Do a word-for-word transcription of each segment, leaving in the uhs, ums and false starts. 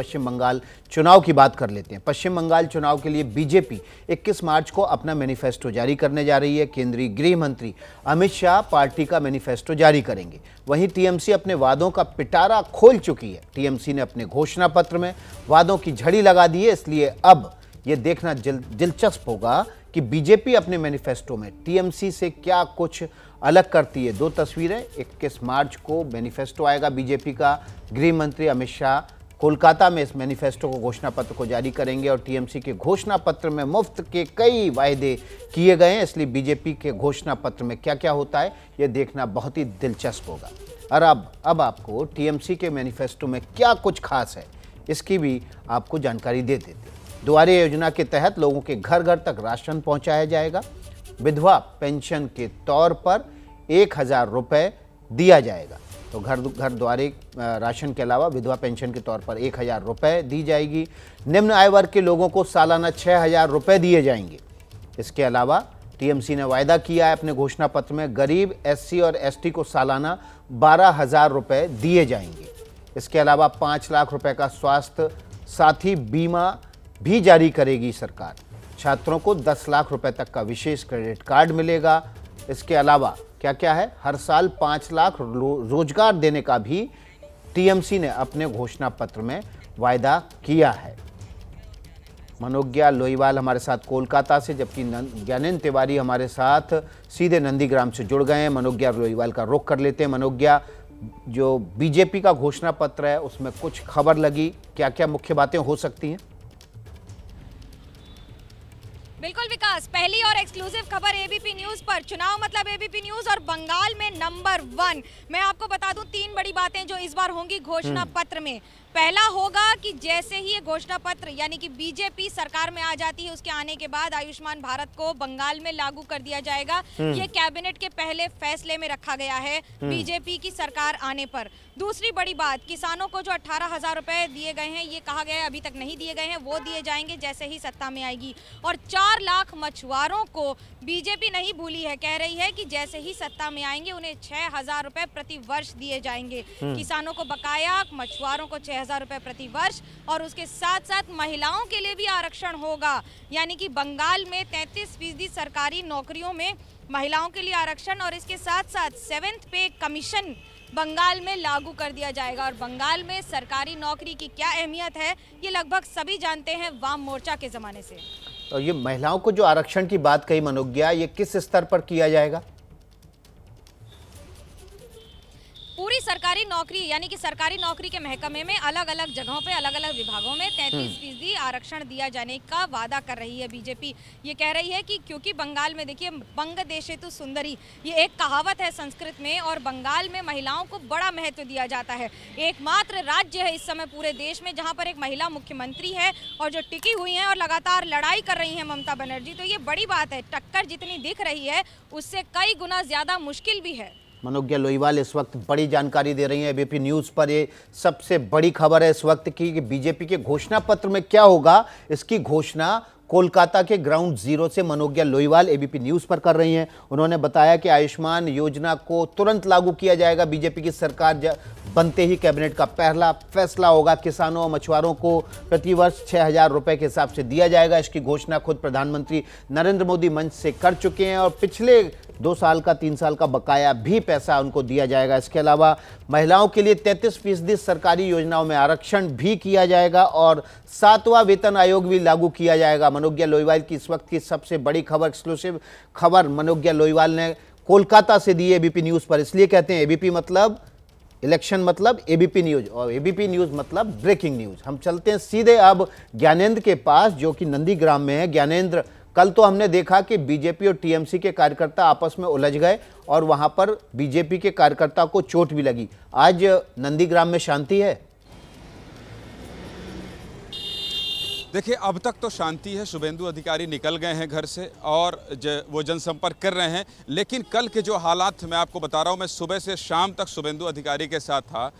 पश्चिम बंगाल चुनाव की बात कर लेते हैं। पश्चिम बंगाल चुनाव के लिए बीजेपी इक्कीस मार्च को अपना मैनिफेस्टो जारी करने जा रही है। केंद्रीय गृह मंत्री अमित शाह पार्टी का मैनिफेस्टो जारी करेंगे। वहीं टीएमसी अपने वादों का पिटारा खोल चुकी है। टीएमसी ने अपने घोषणा पत्र में वादों की झड़ी लगा दी है, इसलिए अब ये देखना दिलचस्प होगा कि बीजेपी अपने मैनिफेस्टो में टीएमसी से क्या कुछ अलग करती है। दो तस्वीरें, इक्कीस मार्च को मैनिफेस्टो आएगा बीजेपी का। गृह मंत्री अमित शाह कोलकाता में इस मैनिफेस्टो को घोषणा पत्र को जारी करेंगे और टीएमसी के घोषणा पत्र में मुफ्त के कई वायदे किए गए हैं, इसलिए बीजेपी के घोषणा पत्र में क्या क्या होता है ये देखना बहुत ही दिलचस्प होगा। और अब अब आपको टीएमसी के मैनिफेस्टो में क्या कुछ खास है इसकी भी आपको जानकारी दे देते हैं। दुआरे योजना के तहत लोगों के घर घर तक राशन पहुँचाया जाएगा। विधवा पेंशन के तौर पर एक हज़ार रुपये दिया जाएगा, तो घर घर द्वारे राशन के अलावा विधवा पेंशन के तौर पर एक हज़ार रुपये दी जाएगी। निम्न आय वर्ग के लोगों को सालाना छः हज़ार रुपये दिए जाएंगे। इसके अलावा टीएमसी ने वायदा किया है अपने घोषणा पत्र में, गरीब एससी और एसटी को सालाना बारह हज़ार रुपये दिए जाएंगे। इसके अलावा पाँच लाख रुपये का स्वास्थ्य साथी बीमा भी जारी करेगी सरकार। छात्रों को दस लाख रुपये तक का विशेष क्रेडिट कार्ड मिलेगा। इसके अलावा क्या क्या है, हर साल पाँच लाख रोजगार देने का भी टीएमसी ने अपने घोषणा पत्र में वायदा किया है। मनोग्या लोईवाल हमारे साथ कोलकाता से, जबकि ज्ञानेंद्र तिवारी हमारे साथ सीधे नंदीग्राम से जुड़ गए हैं। मनोग्या लोईवाल का रुख कर लेते हैं। मनोज्ञा, जो बीजेपी का घोषणा पत्र है उसमें कुछ खबर लगी, क्या क्या मुख्य बातें हो सकती हैं? बिल्कुल विकास, पहली और एक्सक्लूसिव खबर एबीपी न्यूज़ पर। चुनाव मतलब एबीपी न्यूज़ और बंगाल में नंबर वन। मैं आपको बता दूं तीन बड़ी बातें जो इस बार होंगी घोषणा पत्र में। पहला होगा कि जैसे ही ये घोषणा पत्र यानी कि बीजेपी सरकार में आ जाती है, उसके आने के बाद आयुष्मान भारत को बंगाल में लागू कर दिया जाएगा। ये कैबिनेट के पहले फैसले में रखा गया है बीजेपी की सरकार आने पर। दूसरी बड़ी बात, किसानों को जो अठारह हजार रुपए दिए गए हैं, ये कहा गया है अभी तक नहीं दिए गए हैं, वो दिए जाएंगे जैसे ही सत्ता में आएगी। और चार लाख मछुआरों को बीजेपी नहीं भूली है, कह रही है कि जैसे ही सत्ता में आएंगे उन्हें छह हजार रुपए प्रति वर्ष दिए जाएंगे। किसानों को बकाया, मछुआरों को छह हजार रुपए प्रति वर्ष, और उसके साथ साथ महिलाओं के लिए भी आरक्षण होगा। यानी कि बंगाल में तैंतीस फीसदी सरकारी नौकरियों में महिलाओं के लिए आरक्षण, और इसके साथ साथ सेवेंथ पे कमीशन बंगाल में लागू कर दिया जाएगा। और बंगाल में सरकारी नौकरी की क्या अहमियत है ये लगभग सभी जानते हैं वाम मोर्चा के जमाने से। और ये महिलाओं को जो आरक्षण की बात कही मनोज्ञा, ये किस स्तर पर किया जाएगा? पूरी सरकारी नौकरी यानी कि सरकारी नौकरी के महकमे में अलग अलग जगहों पे अलग अलग विभागों में तैंतीस फीसदी आरक्षण दिया जाने का वादा कर रही है बीजेपी। ये कह रही है कि क्योंकि बंगाल में देखिए बंग देशेतु सुंदरी, ये एक कहावत है संस्कृत में, और बंगाल में महिलाओं को बड़ा महत्व दिया जाता है। एकमात्र राज्य है इस समय पूरे देश में जहाँ पर एक महिला मुख्यमंत्री है और जो टिकी हुई हैं और लगातार लड़ाई कर रही हैं ममता बनर्जी, तो ये बड़ी बात है। टक्कर जितनी दिख रही है उससे कई गुना ज़्यादा मुश्किल भी है। मनोग्या लोईवाल इस वक्त बड़ी जानकारी दे रही हैं एबीपी न्यूज़ पर। ये सबसे बड़ी खबर है इस वक्त की कि बीजेपी के घोषणा पत्र में क्या होगा, इसकी घोषणा कोलकाता के ग्राउंड जीरो से मनोग्या लोईवाल एबीपी न्यूज़ पर कर रही हैं। उन्होंने बताया कि आयुष्मान योजना को तुरंत लागू किया जाएगा। बीजेपी की सरकार बनते ही कैबिनेट का पहला फैसला होगा। किसानों और मछुआरों को प्रतिवर्ष छः हज़ार रुपये के हिसाब से दिया जाएगा। इसकी घोषणा खुद प्रधानमंत्री नरेंद्र मोदी मंच से कर चुके हैं और पिछले दो साल का तीन साल का बकाया भी पैसा उनको दिया जाएगा। इसके अलावा महिलाओं के लिए तैंतीस फीसदी सरकारी योजनाओं में आरक्षण भी किया जाएगा और सातवां वेतन आयोग भी लागू किया जाएगा। मनोज्ञा लोईवाल की इस वक्त की सबसे बड़ी खबर, एक्सक्लूसिव खबर मनोज्ञा लोईवाल ने कोलकाता से दी है एबीपी न्यूज़ पर। इसलिए कहते हैं एबीपी मतलब इलेक्शन मतलब एबीपी न्यूज़, और एबीपी न्यूज़ मतलब ब्रेकिंग न्यूज़। हम चलते हैं सीधे अब ज्ञानेंद्र के पास जो कि नंदीग्राम में है। ज्ञानेंद्र, कल तो हमने देखा कि बीजेपी और टीएमसी के कार्यकर्ता आपस में उलझ गए और वहां पर बीजेपी के कार्यकर्ता को चोट भी लगी। आज नंदीग्राम में शांति है? देखिए, अब तक तो शांति है। शुभेंदु अधिकारी निकल गए हैं घर से और वो जनसंपर्क कर रहे हैं, लेकिन कल के जो हालात मैं आपको बता रहा हूँ, मैं सुबह से शाम तक शुभेंदु अधिकारी के साथ था।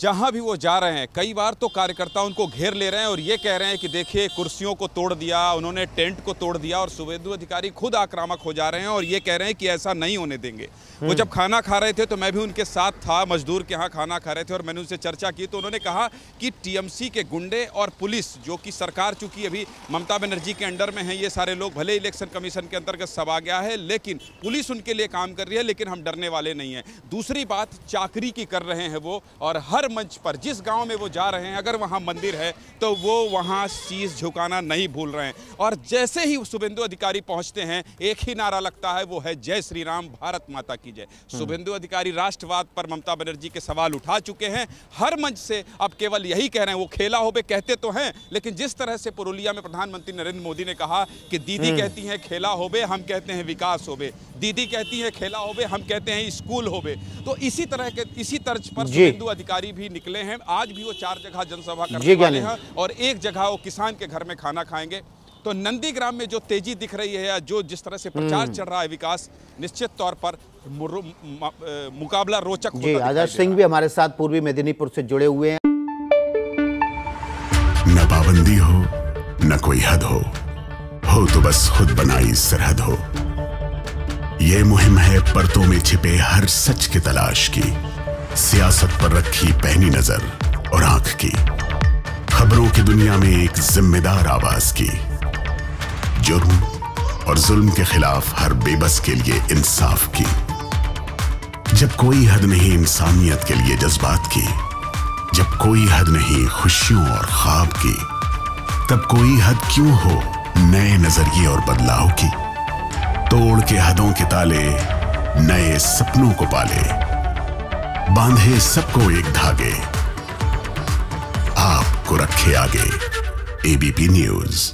जहां भी वो जा रहे हैं, कई बार तो कार्यकर्ता उनको घेर ले रहे हैं और ये कह रहे हैं कि देखिए कुर्सियों को तोड़ दिया, उन्होंने टेंट को तोड़ दिया। और शुभेंदु अधिकारी खुद आक्रामक हो जा रहे हैं और ये कह रहे हैं कि ऐसा नहीं होने देंगे। वो जब खाना खा रहे थे तो मैं भी उनके साथ था, मजदूर के यहाँ खाना खा रहे थे और मैंने उनसे चर्चा की तो उन्होंने कहा कि टीएमसी के गुंडे और पुलिस, जो कि सरकार चूंकि अभी ममता बनर्जी के अंडर में है, ये सारे लोग, भले इलेक्शन कमीशन के अंतर्गत सब आ गया है लेकिन पुलिस उनके लिए काम कर रही है, लेकिन हम डरने वाले नहीं हैं। दूसरी बात, चाकरी की कर रहे हैं वो, और हर मंच पर जिस गांव में वो जा रहे हैं, अगर वहां मंदिर है तो वो वहां शीश झुकाना नहीं भूल रहे हैं। और जैसे ही शुभेंदु अधिकारी पहुंचते हैं एक ही नारा लगता है, वो है जय श्री राम, भारत माता की जय। शुभेंदु अधिकारी राष्ट्रवाद पर ममता बनर्जी के सवाल उठा चुके हैं हर मंच से, अब केवल यही कह रहे हैं। वो खेला हो बे कहते तो हैं, लेकिन जिस तरह से पुरुलिया में प्रधानमंत्री नरेंद्र मोदी ने कहा कि दीदी कहती है खेला हो बे, हम कहते हैं विकास हो बे, दीदी कहती है खेला हो बे, हम कहते हैं स्कूल हो बे, तो इसी तरह के इसी तर्ज पर शुभेंदु अधिकारी भी निकले हैं। आज भी वो चार जगह जनसभा करने वाले हैं और एक जगह वो किसान के घर में खाना खाएंगे। तो नंदीग्राम में जो तेजी दिख रही है, जो जिस तरह से प्रचार चल रहा है विकास, निश्चित तौर पर मुकाबला रोचक होता है। आदर्श सिंह भी हमारे साथ पूर्वी मेदिनीपुर से जुड़े हुए हैं। न पाबंदी हो न कोई हद हो, हो तो बस खुद बनाई सरहद हो। ये मुहिम है परतों में छिपे हर सच की तलाश की, सियासत पर रखी पहनी नजर और आंख की, खबरों की दुनिया में एक जिम्मेदार आवाज की, जुर्म और जुल्म के खिलाफ हर बेबस के लिए इंसाफ की। जब कोई हद नहीं इंसानियत के लिए जज्बात की, जब कोई हद नहीं खुशियों और ख्वाब की, तब कोई हद क्यों हो नए नजरिए और बदलाव की। तोड़ के हदों के ताले, नए सपनों को पाले, बांधे सबको एक धागे, आपको रखे आगे। ABP news.